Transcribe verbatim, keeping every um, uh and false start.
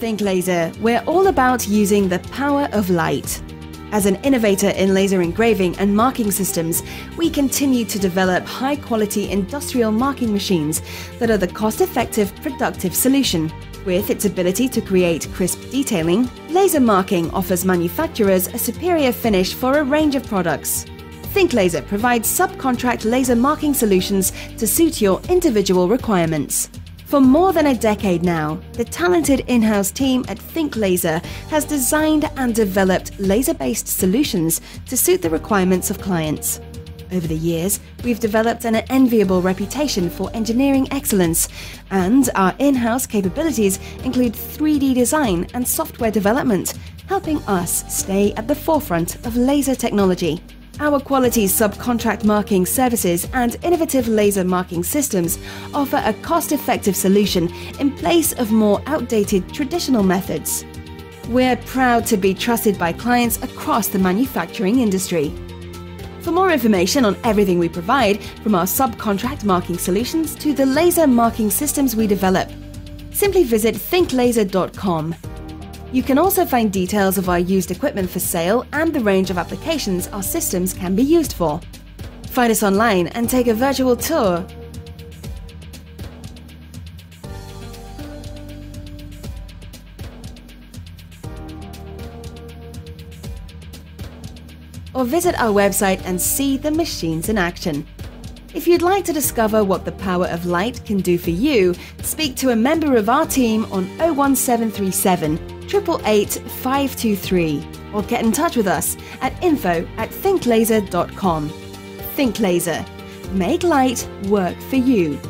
Thinklaser, we're all about using the power of light. As an innovator in laser engraving and marking systems, we continue to develop high-quality industrial marking machines that are the cost-effective, productive solution. With its ability to create crisp detailing, laser marking offers manufacturers a superior finish for a range of products. Thinklaser provides subcontract laser marking solutions to suit your individual requirements. For more than a decade now, the talented in-house team at Thinklaser has designed and developed laser-based solutions to suit the requirements of clients. Over the years, we've developed an enviable reputation for engineering excellence, and our in-house capabilities include three D design and software development, helping us stay at the forefront of laser technology. Our quality subcontract marking services and innovative laser marking systems offer a cost-effective solution in place of more outdated traditional methods. We're proud to be trusted by clients across the manufacturing industry. For more information on everything we provide, from our subcontract marking solutions to the laser marking systems we develop, simply visit thinklaser dot com. You can also find details of our used equipment for sale and the range of applications our systems can be used for. Find us online and take a virtual tour. Or visit our website and see the machines in action. If you'd like to discover what the power of light can do for you, speak to a member of our team on oh one seven three seven, eight eight eight, five two three or get in touch with us at info at thinklaser dot com. Thinklaser. Make light work for you.